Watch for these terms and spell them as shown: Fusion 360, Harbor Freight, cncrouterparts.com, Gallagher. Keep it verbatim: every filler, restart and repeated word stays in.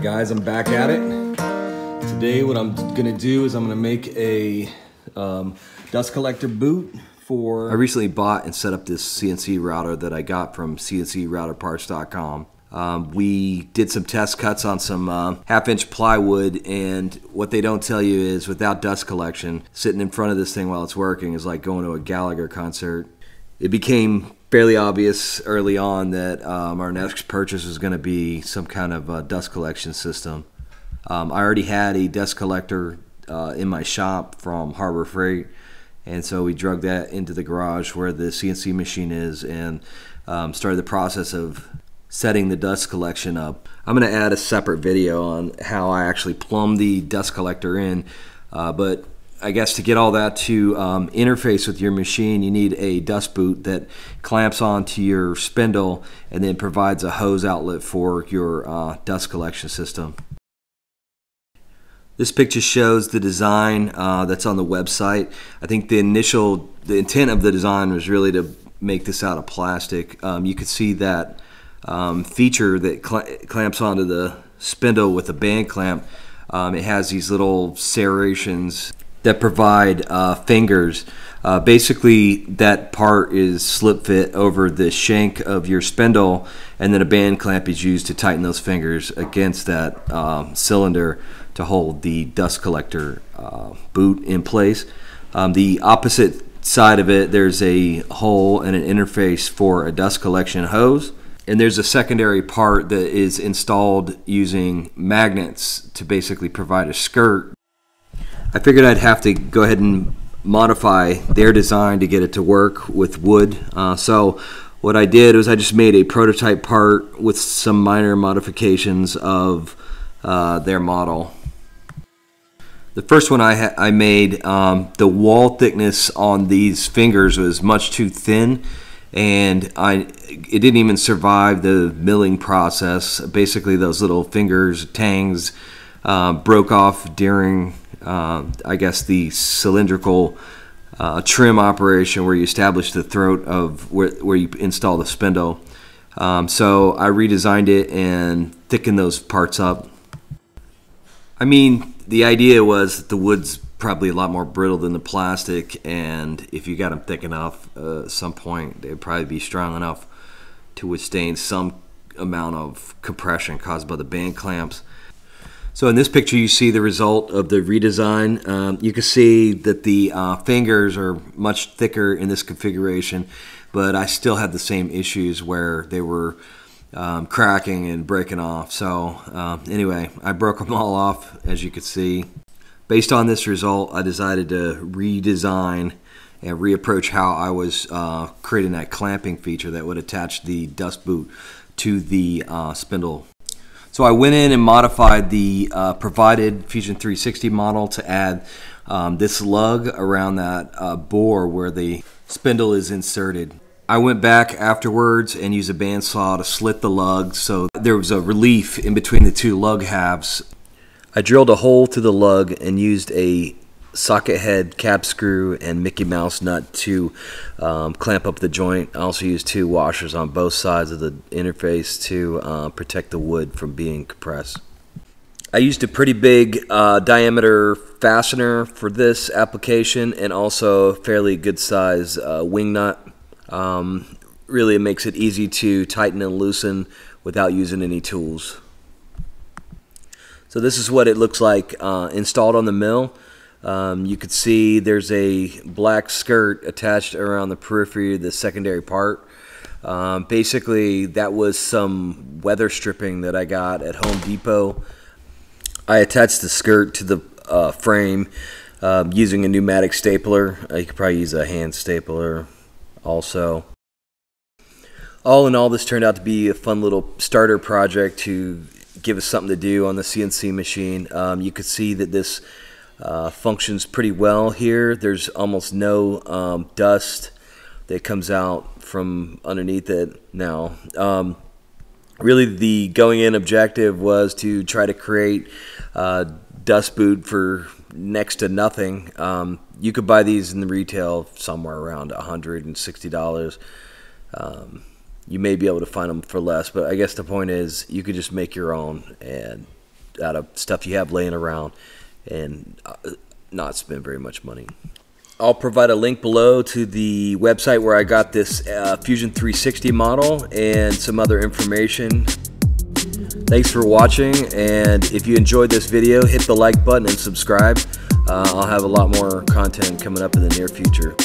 Alright guys, I'm back at it. Today what I'm gonna do is I'm gonna make a um, dust collector boot for... I recently bought and set up this C N C router that I got from C N C router parts dot com. Um, we did some test cuts on some uh, half-inch plywood, and what they don't tell you is without dust collection, sitting in front of this thing while it's working is like going to a Gallagher concert. It became fairly obvious early on that um, our next purchase was going to be some kind of uh, dust collection system. Um, I already had a dust collector uh, in my shop from Harbor Freight, and so we drug that into the garage where the C N C machine is and um, started the process of setting the dust collection up. I'm going to add a separate video on how I actually plumb the dust collector in, uh, but I guess to get all that to um, interface with your machine, you need a dust boot that clamps onto your spindle and then provides a hose outlet for your uh, dust collection system. This picture shows the design uh, that's on the website. I think the initial, the intent of the design was really to make this out of plastic. Um, you could see that um, feature that cl clamps onto the spindle with a band clamp. Um, it has these little serrations that provide uh, fingers. Uh, basically, that part is slip fit over the shank of your spindle, and then a band clamp is used to tighten those fingers against that um, cylinder to hold the dust collector uh, boot in place. Um, the opposite side of it, there's a hole and an interface for a dust collection hose, and there's a secondary part that is installed using magnets to basically provide a skirt. I figured I'd have to go ahead and modify their design to get it to work with wood. Uh, so what I did was I just made a prototype part with some minor modifications of uh, their model. The first one I, ha I made, um, the wall thickness on these fingers was much too thin, and I, it didn't even survive the milling process. Basically those little fingers, tangs, uh, broke off during Uh, I guess the cylindrical uh, trim operation where you establish the throat of where, where you install the spindle. Um, so I redesigned it and thickened those parts up. I mean, the idea was that the wood's probably a lot more brittle than the plastic, and if you got them thick enough, uh, at some point they'd probably be strong enough to withstand some amount of compression caused by the band clamps. So in this picture, you see the result of the redesign. Um, you can see that the uh, fingers are much thicker in this configuration, but I still had the same issues where they were um, cracking and breaking off. So uh, anyway, I broke them all off, as you can see. Based on this result, I decided to redesign and reapproach how I was uh, creating that clamping feature that would attach the dust boot to the uh, spindle. So I went in and modified the uh, provided Fusion three sixty model to add um, this lug around that uh, bore where the spindle is inserted. I went back afterwards and used a bandsaw to slit the lug so there was a relief in between the two lug halves. I drilled a hole through the lug and used a socket head, cap screw, and Mickey Mouse nut to um, clamp up the joint. I also used two washers on both sides of the interface to uh, protect the wood from being compressed. I used a pretty big uh, diameter fastener for this application and also a fairly good size uh, wing nut. Um, really makes it easy to tighten and loosen without using any tools. So this is what it looks like uh, installed on the mill. Um, you could see there's a black skirt attached around the periphery of the secondary part. Um, basically, that was some weather stripping that I got at Home Depot. I attached the skirt to the uh, frame uh, using a pneumatic stapler. Uh, you could probably use a hand stapler also. All in all, this turned out to be a fun little starter project to give us something to do on the C N C machine. Um, you could see that this Uh, functions pretty well here. There's almost no um, dust that comes out from underneath it now. Um, really, the going-in objective was to try to create uh, dust boot for next to nothing. Um, you could buy these in the retail somewhere around one hundred sixty dollars. Um, you may be able to find them for less, but I guess the point is you could just make your own and out of stuff you have laying around and not spend very much money. I'll provide a link below to the website where I got this uh, Fusion three sixty model and some other information. Thanks for watching, and if you enjoyed this video, hit the like button and subscribe. Uh, I'll have a lot more content coming up in the near future.